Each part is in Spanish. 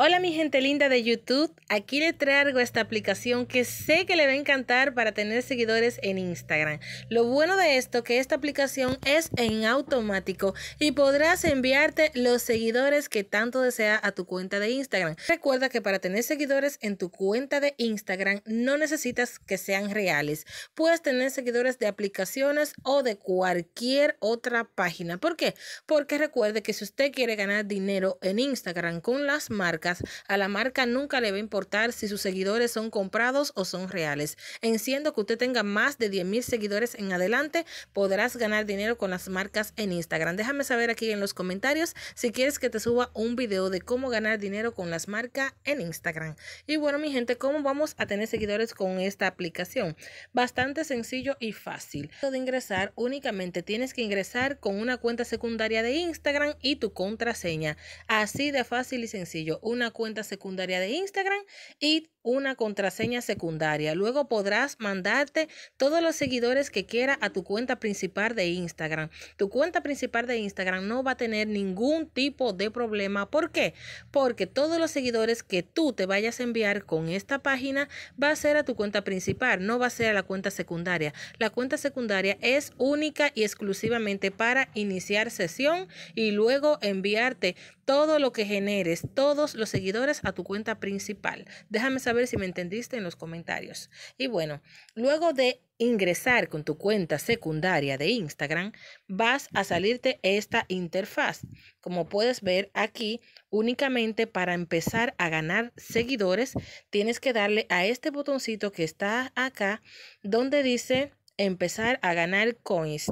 Hola mi gente linda de YouTube, aquí le traigo esta aplicación que sé que le va a encantar para tener seguidores en Instagram. Lo bueno de esto que esta aplicación es en automático y podrás enviarte los seguidores que tanto deseas a tu cuenta de Instagram. Recuerda que para tener seguidores en tu cuenta de Instagram no necesitas que sean reales. Puedes tener seguidores de aplicaciones o de cualquier otra página. ¿Por qué? Porque recuerde que si usted quiere ganar dinero en Instagram con las marcas, a la marca nunca le va a importar si sus seguidores son comprados o son reales. Siendo que usted tenga más de 10,000 seguidores en adelante, podrás ganar dinero con las marcas en Instagram. Déjame saber aquí en los comentarios si quieres que te suba un video de cómo ganar dinero con las marcas en Instagram. Y bueno, mi gente, ¿cómo vamos a tener seguidores con esta aplicación? Bastante sencillo y fácil. De ingresar, únicamente tienes que ingresar con una cuenta secundaria de Instagram y tu contraseña. Así de fácil y sencillo. Una cuenta secundaria de Instagram y una contraseña secundaria. Luego podrás mandarte todos los seguidores que quiera a tu cuenta principal de Instagram. Tu cuenta principal de Instagram no va a tener ningún tipo de problema. ¿Por qué? Porque todos los seguidores que tú te vayas a enviar con esta página va a ser a tu cuenta principal, no va a ser a la cuenta secundaria. La cuenta secundaria es única y exclusivamente para iniciar sesión y luego enviarte todo lo que generes, todos los seguidores a tu cuenta principal. Déjame saber si me entendiste en los comentarios. Y bueno, luego de ingresar con tu cuenta secundaria de Instagram, vas a salirte esta interfaz. Como puedes ver aquí, únicamente para empezar a ganar seguidores, tienes que darle a este botoncito que está acá, donde dice empezar a ganar coins.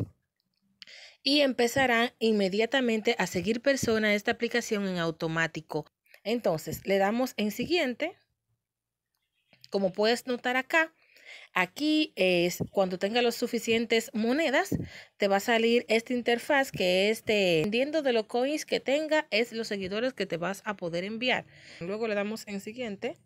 Y empezarán inmediatamente a seguir personas esta aplicación en automático. Entonces, le damos en siguiente. Como puedes notar acá, aquí es cuando tenga los suficientes monedas, te va a salir esta interfaz que es dependiendo de los coins que tenga, es los seguidores que te vas a poder enviar. Luego le damos en siguiente.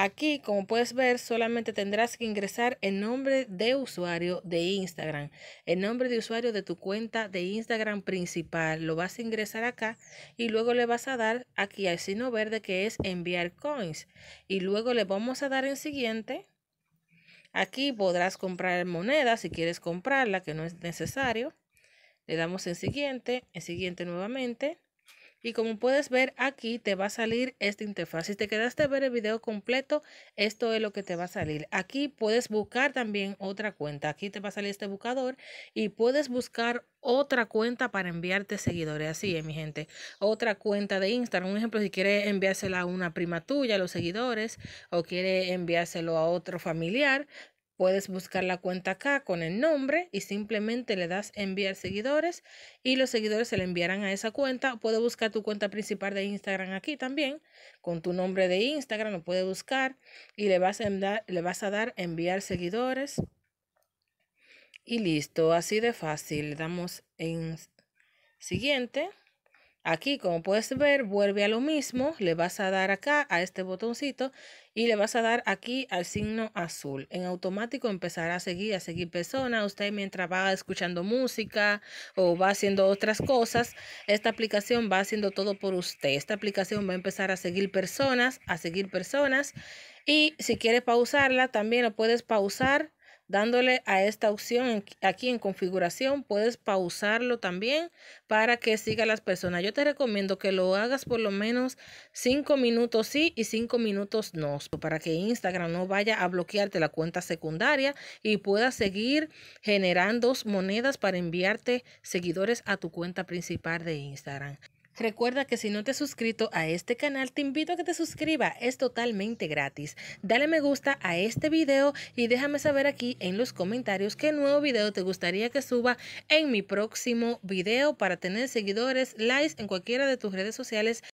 Aquí, como puedes ver, solamente tendrás que ingresar el nombre de usuario de Instagram. El nombre de usuario de tu cuenta de Instagram principal. Lo vas a ingresar acá y luego le vas a dar aquí al signo verde que es enviar coins. Y luego le vamos a dar en siguiente. Aquí podrás comprar monedas si quieres comprarla, que no es necesario. Le damos en siguiente nuevamente. Y como puedes ver aquí te va a salir esta interfaz. Si te quedaste a ver el video completo, esto es lo que te va a salir. Aquí puedes buscar también otra cuenta. Aquí te va a salir este buscador y puedes buscar otra cuenta para enviarte seguidores. Así es, mi gente. Otra cuenta de Instagram. Un ejemplo, si quieres enviársela a una prima tuya, a los seguidores, o quieres enviárselo a otro familiar, puedes buscar la cuenta acá con el nombre y simplemente le das enviar seguidores y los seguidores se le enviarán a esa cuenta. Puedes buscar tu cuenta principal de Instagram aquí también con tu nombre de Instagram, lo puedes buscar y le vas a dar enviar seguidores y listo, así de fácil. Le damos en siguiente. Aquí, como puedes ver, vuelve a lo mismo. Le vas a dar acá a este botoncito y le vas a dar aquí al signo azul. En automático empezará a seguir personas. Usted mientras va escuchando música o va haciendo otras cosas, esta aplicación va haciendo todo por usted. Esta aplicación va a empezar a seguir personas. Y si quiere pausarla, también lo puedes pausar dándole a esta opción aquí en configuración. Puedes pausarlo también para que siga las personas. Yo te recomiendo que lo hagas por lo menos 5 minutos sí y 5 minutos no, para que Instagram no vaya a bloquearte la cuenta secundaria y puedas seguir generando monedas para enviarte seguidores a tu cuenta principal de Instagram. Recuerda que si no te has suscrito a este canal, te invito a que te suscribas, es totalmente gratis. Dale me gusta a este video y déjame saber aquí en los comentarios qué nuevo video te gustaría que suba en mi próximo video para tener seguidores, likes en cualquiera de tus redes sociales